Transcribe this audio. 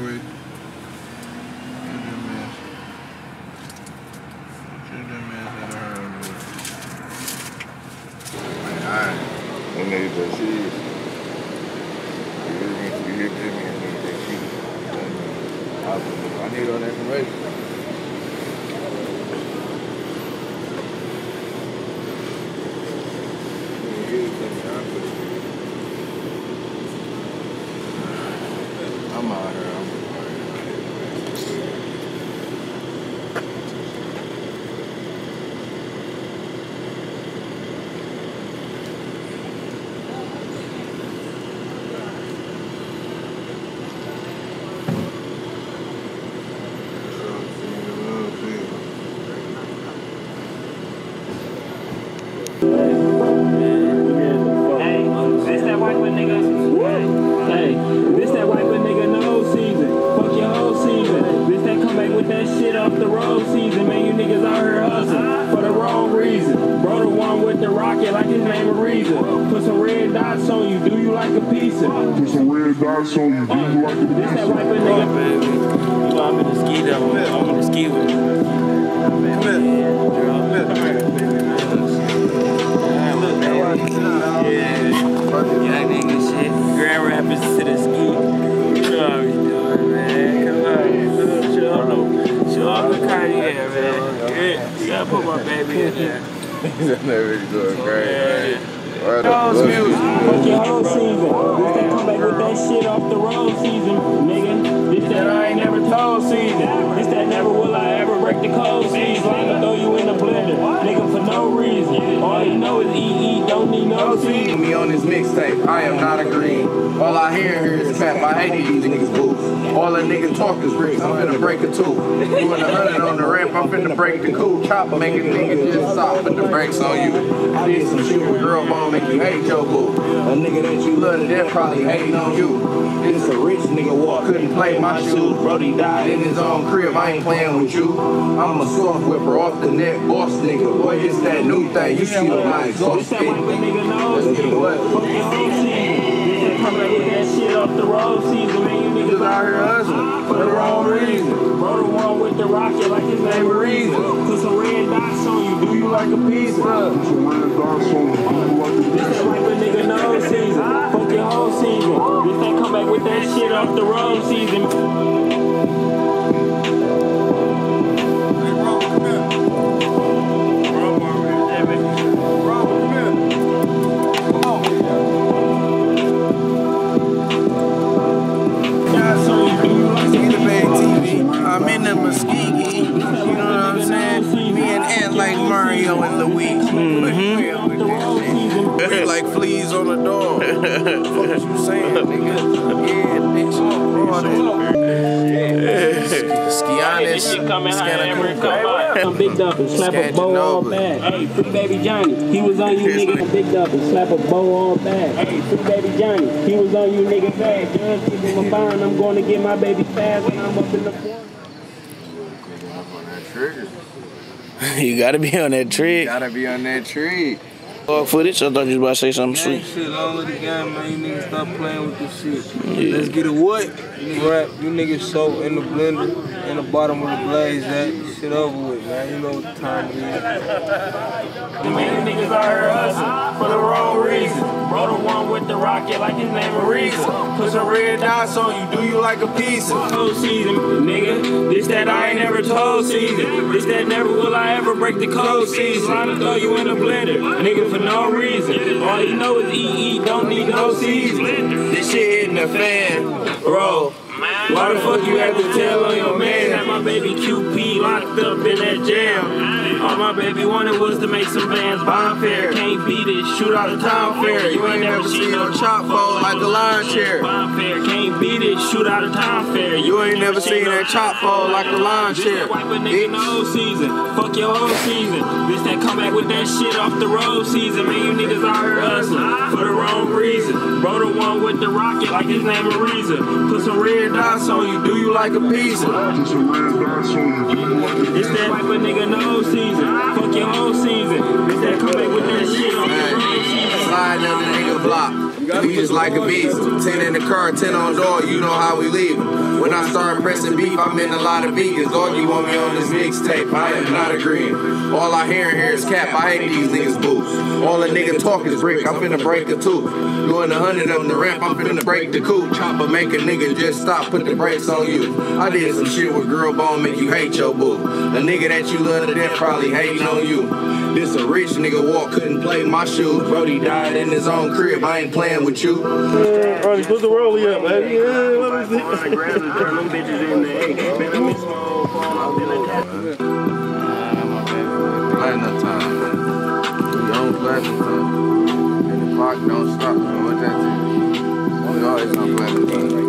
break. I need all that information. I'm out here. Probably hating on you. This is a rich nigga walk. Couldn't play my shoes. Brody died in his own crib. I ain't playing with you. I'm a soft whipper off the net, boss nigga. Boy, it's that new thing. You see what my exhaust is. Let's get what? Coming with that shit off the road season. Man, you niggas out here hustling for the wrong reason. Bro, the one with the rocket like his name reason. Put some red dots on you. Do you like a piece, bro? Put some red dots on you. Do you like a piece? This like a nigga no season. Whole season. This thing come back with that shit off the road season. Hey, bro, come here. Bro, come on. Get A Bag TV. I'm in the Muskegon. You know what I'm saying? Me and Ant like Mario and Luigi. We like fleas on a dog. What you saying, nigga? Yeah, bitch. Skianis. Some big dump and slap a bow all back. Hey, free baby Johnny. He was on you, nigga. Big dump and slap a bow all back. Hey, free baby Johnny. He was on you, nigga. Bad. Just give him a bond. I'm going to get my baby fast when I'm up in the corner. You gotta be on that trick. You gotta be on that trick. Footage. I thought you was about to say something sweet. Shit, all of the game, man. You niggas stop playing with this shit. Yeah. Let's get a what? Rap. You niggas so in the blender, in the bottom of the blaze, that shit over with, man. You know what the time it is. You niggas out here hustling for the wrong reason. Bro, the one with the rocket like his name a reason. Put some red dots on you. Do you like a piece of whole season, nigga? This that I ain't never told season. This that never will I ever break the code season. Trying to throw you in a blender, nigga, for no reason. All you know is EE, don't need no season. This shit hitting the fan, bro. Why the fuck you have to tell on your man? Had my baby QP locked up in that jam. All my baby wanted was to make some bands bonfire. Can't beat it, shoot out of town fair. You ain't never seen no chop fold like a lawn chair. Bonfire, can't beat it, shoot out of town fair. You ain't never seen that chop fold like a lawn chair. Wipe a nigga no season, fuck your whole season. Bitch that come back with that shit off the road season. Man, you niggas out here hustling for the wrong reason. Bro, the one with the rocket like his name a reason. Put some red dots on you, do you like a piece? Just a red dots on you, do you like a piece? It's that wipe a nigga no season, fuck your whole season. It's that come back with that shit on the road season. Slide down the nigga block. We just like a beast. 10 in the car, 10 on door, you know how we leave. When I start pressing beef, I'm in a lot of vegans. Dog, you want me on this mixtape? I am not agreeing. All I hear in here is cap. I hate these niggas' boots. All a nigga talk is brick. I'm finna break the tooth. Doing 100 on the ramp, I'm finna break the coupe. Chopper make a nigga just stop, put the brakes on you. I did some shit with girl bone, make you hate your boo. A nigga that you love to death probably hating on you. This a rich nigga walk, couldn't play my shoes. Brody died in his own crib, I ain't playing with you. Brody, put the rollie up, baby. I ain't no time, man. Young platinum time. And the clock don't stop, you know what that is? We always on platinum time.